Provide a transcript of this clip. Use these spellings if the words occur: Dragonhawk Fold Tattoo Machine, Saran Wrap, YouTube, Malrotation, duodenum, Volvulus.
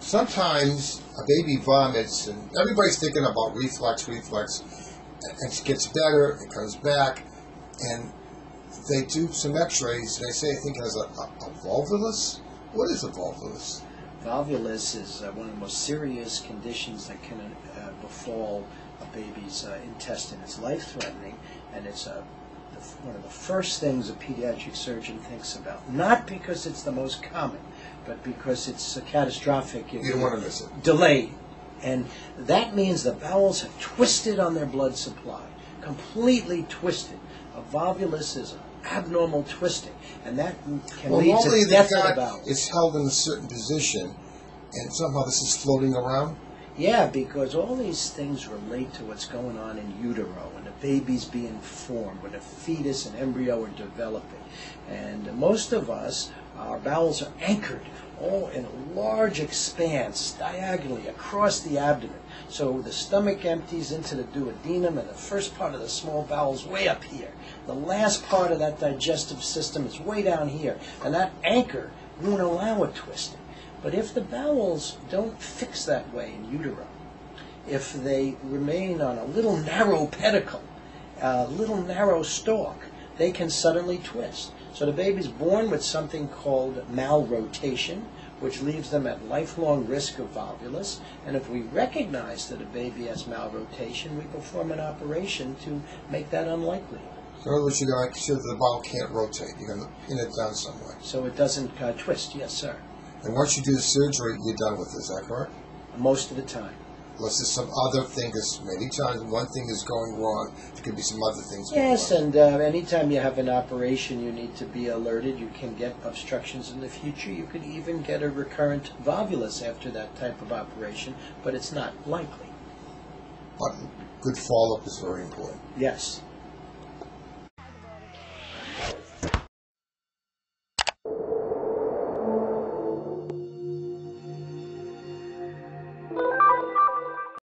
Sometimes a baby vomits and everybody's thinking about reflux, and it gets better, it comes back, and they do some x-rays and they say, I think it has a volvulus. What is a volvulus? Volvulus is one of the most serious conditions that can befall a baby's intestine. It's life-threatening, and it's one of the first things a pediatric surgeon thinks about. Not because it's the most common, but because it's a catastrophic delay. And that means the bowels have twisted on their blood supply, completely twisted. A volvulus is abnormal twisting, and that can lead to death of the bowels. It's held in a certain position, and somehow this is floating around? Yeah, because all these things relate to what's going on in utero, when a baby's being formed, when a fetus and embryo are developing. And most of us, our bowels are anchored all in a large expanse, diagonally across the abdomen. So the stomach empties into the duodenum, and the first part of the small bowel is way up here. The last part of that digestive system is way down here, and that anchor won't allow a twisting. But if the bowels don't fix that way in utero, if they remain on a little narrow pedicle, a little narrow stalk, they can suddenly twist. So the baby's born with something called malrotation, which leaves them at lifelong risk of volvulus. And if we recognize that a baby has malrotation, we perform an operation to make that unlikely. In other words, you got to make sure that the bowel can't rotate. You're going to pin it down somewhere. So it doesn't twist, yes, sir. And once you do the surgery, you're done with it, is that correct? Most of the time. Unless there's some other thing, because many times one thing is going wrong, there could be some other things going wrong. Yes, and anytime you have an operation, you need to be alerted. You can get obstructions in the future. You could even get a recurrent volvulus after that type of operation, but it's not likely. But good follow-up is very important. Yes.